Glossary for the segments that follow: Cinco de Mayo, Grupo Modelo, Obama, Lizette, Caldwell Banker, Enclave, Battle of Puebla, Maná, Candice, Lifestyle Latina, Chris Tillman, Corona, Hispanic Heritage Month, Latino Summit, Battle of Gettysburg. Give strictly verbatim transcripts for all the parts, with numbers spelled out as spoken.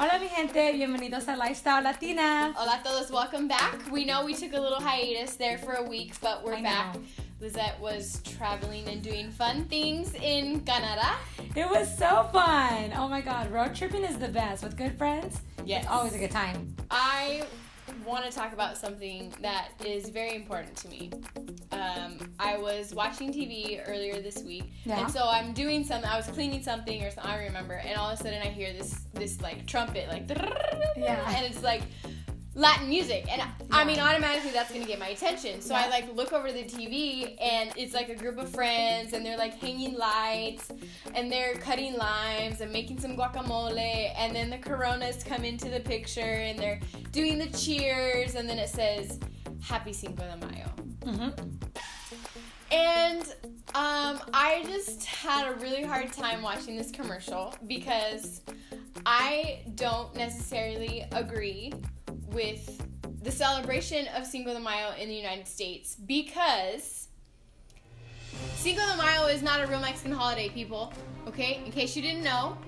Hola mi gente, bienvenidos a Lifestyle Latina. Hola a todos, welcome back. We know we took a little hiatus there for a week, but we're I back. Know. Lizette was traveling and doing fun things in Canada. It was so fun. Oh my God, road tripping is the best. With good friends, yes. It's always a good time. I want to talk about something that is very important to me. Um, I was watching T V earlier this week, yeah. and so I'm doing something. I was cleaning something or something, I don't remember, and all of a sudden I hear this, this like trumpet, like, yeah. and it's like Latin music, and yeah. I mean, automatically that's gonna get my attention. So yeah. I like look over the T V, and it's like a group of friends, and they're like hanging lights, and they're cutting limes and making some guacamole, and then the Coronas come into the picture, and they're doing the cheers, and then it says, "Happy Cinco de Mayo." Mm-hmm. And um, I just had a really hard time watching this commercial because I don't necessarily agree with the celebration of Cinco de Mayo in the United States, because Cinco de Mayo is not a real Mexican holiday, people. Okay? In case you didn't know,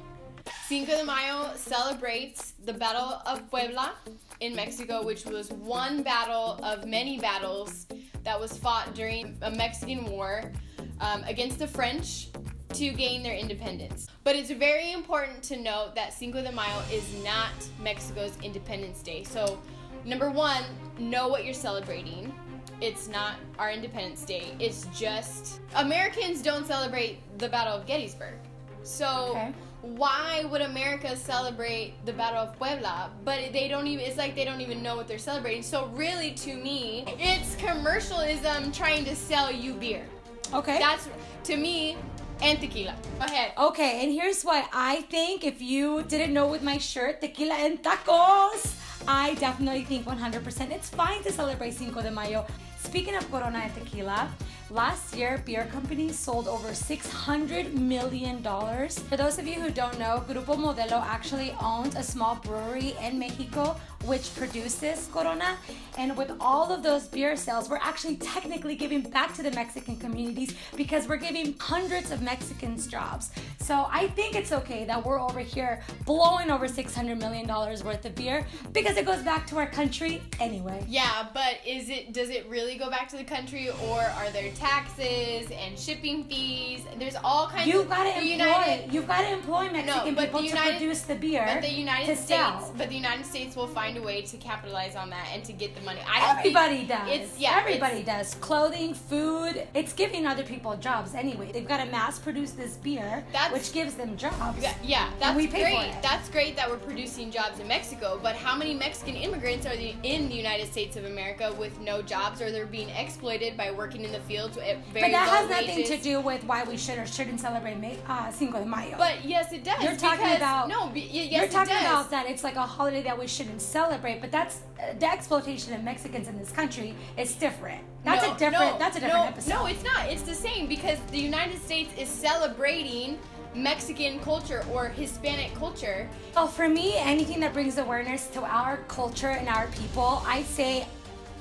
Cinco de Mayo celebrates the Battle of Puebla in Mexico, which was one battle of many battles that was fought during a Mexican war um, against the French to gain their independence. But it's very important to note that Cinco de Mayo is not Mexico's Independence Day. So, number one, know what you're celebrating. It's not our Independence Day. It's just Americans don't celebrate the Battle of Gettysburg. So, okay. Why would America celebrate the Battle of Puebla? But they don't even, it's like they don't even know what they're celebrating. So really, to me, it's commercialism trying to sell you beer. Okay. That's, to me, and tequila. Go ahead. Okay, and here's why I think, if you didn't know with my shirt, tequila and tacos, I definitely think one hundred percent it's fine to celebrate Cinco de Mayo. Speaking of Corona and tequila, last year, beer companies sold over six hundred million dollars. For those of you who don't know, Grupo Modelo actually owns a small brewery in Mexico which produces Corona. And with all of those beer sales, we're actually technically giving back to the Mexican communities because we're giving hundreds of Mexicans jobs. So I think it's okay that we're over here blowing over six hundred million dollars worth of beer because it goes back to our country anyway. Yeah, but is it? Does it really go back to the country, or are there taxes and shipping fees? There's all kinds you of... Gotta employ, United, you've got to employ Mexican no, people United, to produce the beer but the United to States, sell. But the United States will find a way to capitalize on that and to get the money. I Everybody does. It's, yeah, Everybody it's, does. Clothing, food. It's giving other people jobs anyway. They've got to mass produce this beer, which gives them jobs. Yeah, yeah that's we pay great. For it. That's great that we're producing jobs in Mexico, but how many Mexican immigrants are in the United States of America with no jobs, or they're being exploited by working in the field? But that has nothing wages. to do with why we should or shouldn't celebrate uh, Cinco de Mayo. But yes, it does. You're talking because, about no. Be, yes, you're talking it does. about that it's like a holiday that we shouldn't celebrate. But that's uh, the exploitation of Mexicans in this country is different. That's no, a different. No, that's a different no, episode. No, it's not. It's the same because the United States is celebrating Mexican culture or Hispanic culture. Well, for me, anything that brings awareness to our culture and our people, I say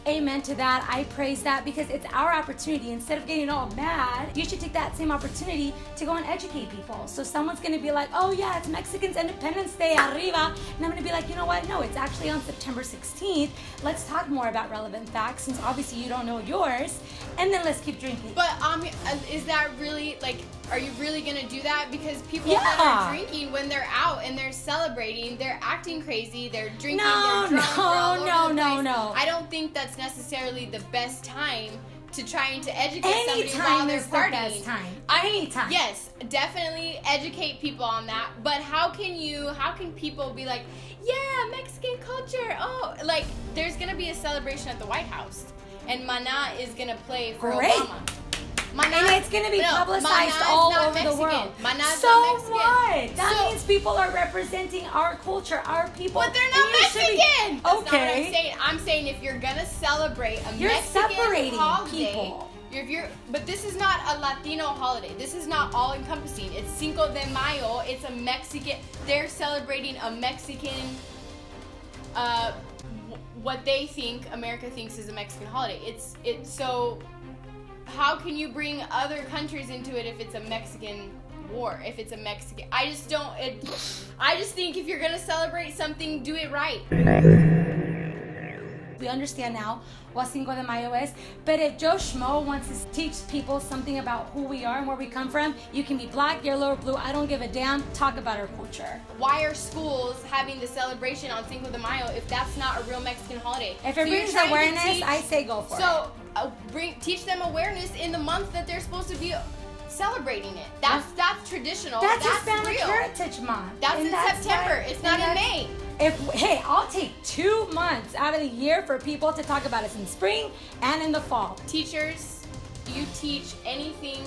amen to that. I praise that because it's our opportunity. Instead of getting all mad, you should take that same opportunity to go and educate people. So someone's going to be like, oh yeah, it's Mexicans Independence Day, arriba. And I'm going to be like, you know what? No, it's actually on September sixteenth. Let's talk more about relevant facts since obviously you don't know yours. And then let's keep drinking. But um, is that really, like, are you really going to do that? Because people yeah. that are drinking when they're out and they're celebrating, they're acting crazy, they're drinking, no, they're drunk, no, they're all over no, the place. no, no. I don't think that's necessarily the best time to trying to educate Any somebody while they're partying. Anytime is the best time. Anytime. Yes, definitely educate people on that. But how can you, how can people be like, yeah, Mexican culture, oh, like, there's going to be a celebration at the White House. And Maná is going to play for Great. Obama. Maná, and it's going to be no, publicized all over Mexican. the world. Maná's so not Mexican. what? That so, means people are representing our culture, our people. But they're not Mexican. Be, That's okay. not what I'm saying. I'm saying if you're going to celebrate a you're Mexican separating holiday, people. You're, you're, but this is not a Latino holiday. This is not all-encompassing. It's Cinco de Mayo. It's a Mexican. They're celebrating a Mexican uh, what they think America thinks is a Mexican holiday. It's it's so. How can you bring other countries into it if it's a Mexican war if it's a Mexican. I just don't, it, I just think if you're gonna celebrate something, do it right. We understand now what Cinco de Mayo is, but if Joe Schmo wants to teach people something about who we are and where we come from, you can be black, yellow, or blue, I don't give a damn, talk about our culture. Why are schools having the celebration on Cinco de Mayo if that's not a real Mexican holiday? If it brings awareness, teach, I say go for so, it. So, uh, bring, teach them awareness in the month that they're supposed to be celebrating it. That's, that's traditional, that's, that's Hispanic real. Heritage Month. That's and in that's September, what, it's not in May. If, hey, I'll take two months out of the year for people to talk about it in spring and in the fall. Teachers, you teach anything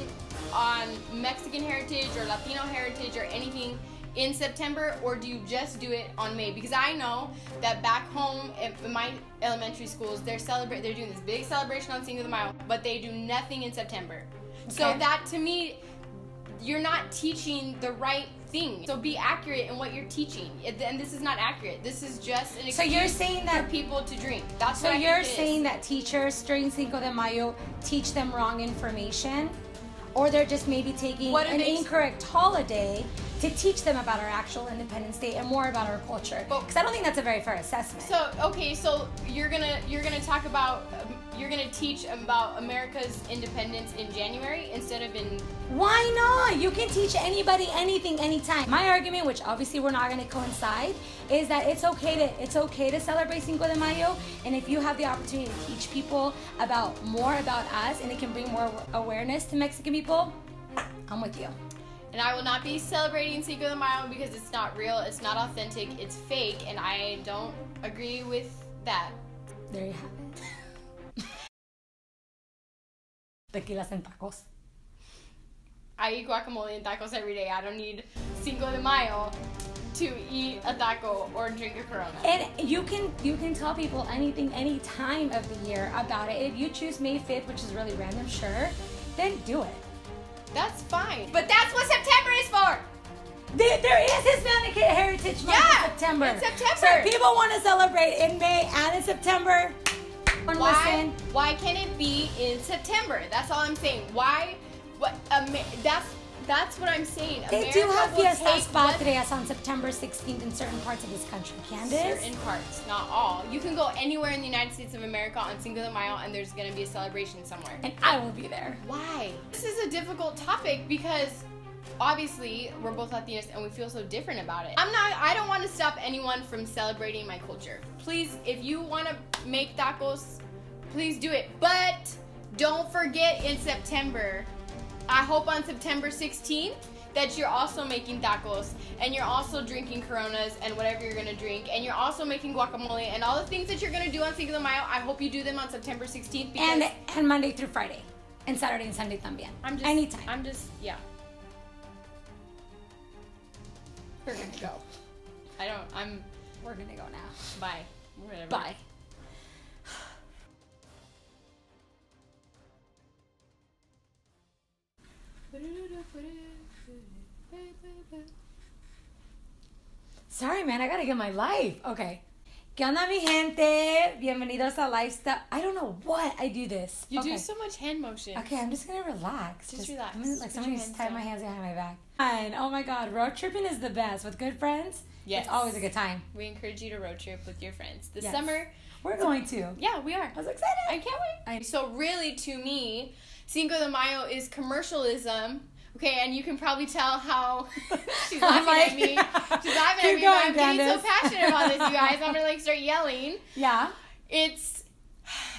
on Mexican heritage or Latino heritage or anything in September, or do you just do it on May? Because I know that back home in my elementary schools, they're celebrate, they're doing this big celebration on Cinco de Mayo, but they do nothing in September. Okay. So that to me, you're not teaching the right thing. So be accurate in what you're teaching. And this is not accurate. This is just an excuse so you're saying that, for people to drink. That's so what I you're saying that teachers during Cinco de Mayo teach them wrong information, or they're just maybe taking an incorrect holiday to teach them about our actual Independence Day and more about our culture. Because I don't think that's a very fair assessment. So okay, so you're gonna you're gonna talk about um, you're gonna teach about America's independence in January instead of in. Why not? You can teach anybody anything anytime. My argument, which obviously we're not gonna coincide, is that it's okay to it's okay to celebrate Cinco de Mayo, and if you have the opportunity to teach people about more about us and it can bring more awareness to Mexican people, I'm with you. And I will not be celebrating Cinco de Mayo because it's not real, it's not authentic, it's fake, and I don't agree with that. There you have it. Tequilas and tacos. I eat guacamole and tacos every day. I don't need Cinco de Mayo to eat a taco or drink a Corona. And you can you can tell people anything, any time of the year about it. If you choose May fifth, which is really random, sure, then do it. That's fine. But that's what September is for. There, there is Hispanic Heritage Month yeah, in September. in September. So if people want to celebrate in May and in September, why, why can't it be in September? That's all I'm saying. Why? What? Um, that's that's what I'm saying. They America do have fiestas patrias on September sixteenth in certain parts of this country, Candice. Certain parts, not all. You can go anywhere in the United States of America on Cinco de Mayo and there's going to be a celebration somewhere. And I will be there. Why? This is a difficult topic because obviously we're both Latinas and we feel so different about it. I'm not, I don't want to stop anyone from celebrating my culture. Please, if you want to make tacos, please do it. But don't forget in September, I hope on September sixteenth that you're also making tacos and you're also drinking Coronas and whatever you're gonna drink and you're also making guacamole and all the things that you're gonna do on Cinco de Mayo. I hope you do them on September sixteenth because and and Monday through Friday and Saturday and Sunday también. I'm just anytime. I'm just yeah. We're gonna go. I don't. I'm. We're gonna go now. Bye. Whatever. Bye. Sorry, man, I gotta get my life. Okay. ¿Qué onda, mi gente? Bienvenidos a Lifestyle. I don't know what I do this. You okay. do so much hand motion. Okay, I'm just gonna relax. Just, just relax. I'm gonna, like, somebody's tie my hands behind my back. Fine. Oh my god, road tripping is the best. With good friends, yes. It's always a good time. We encourage you to road trip with your friends. This yes. summer, we're going to. Yeah, we are. I was excited. I can't wait. I so, really, to me, Cinco de Mayo is commercialism. Okay, and you can probably tell how she's laughing like, at me. She's laughing at me. Going, I'm Candice. Getting so passionate about this, you guys. I'm going to like start yelling. Yeah. It's...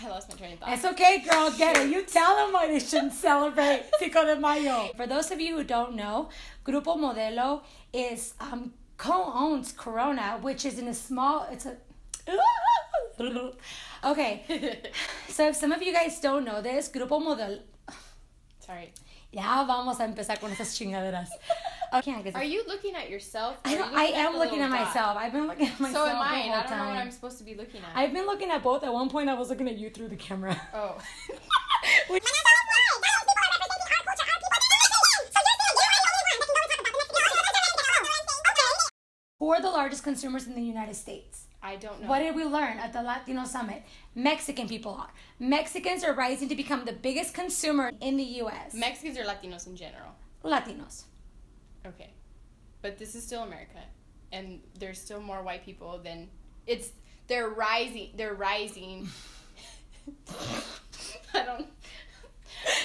I lost my train of thought. It's okay, girl. Get it. You tell them why they shouldn't celebrate Cinco de Mayo. For those of you who don't know, Grupo Modelo is um, co-owns Corona, which is in a small... It's a... Okay. So if some of you guys don't know this, Grupo Modelo... Sorry. Ya vamos a empezar con esas chingaderas. Okay, are you looking at yourself? I, don't, you I am looking at dot? myself. I've been looking at myself. So am I. And I don't time. know what I'm supposed to be looking at. I've been looking at both. At one point, I was looking at you through the camera. Oh. Who are the largest consumers in the United States? I don't know. What did we learn at the Latino Summit? Mexican people are. Mexicans are rising to become the biggest consumer in the U S Mexicans or Latinos in general? Latinos. Okay. But this is still America, and there's still more white people than it's. They're rising. They're rising. I don't.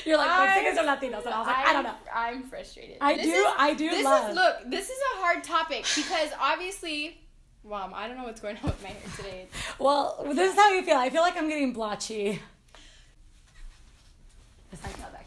You're like Mexicans are Latinos, and I was like, I'm, I don't know. I'm frustrated. I this do. Is, I do. This love. Is look. This is a hard topic because obviously, Mom, I don't know what's going on with my hair today. Well, this is how you feel. I feel like I'm getting blotchy. I know that.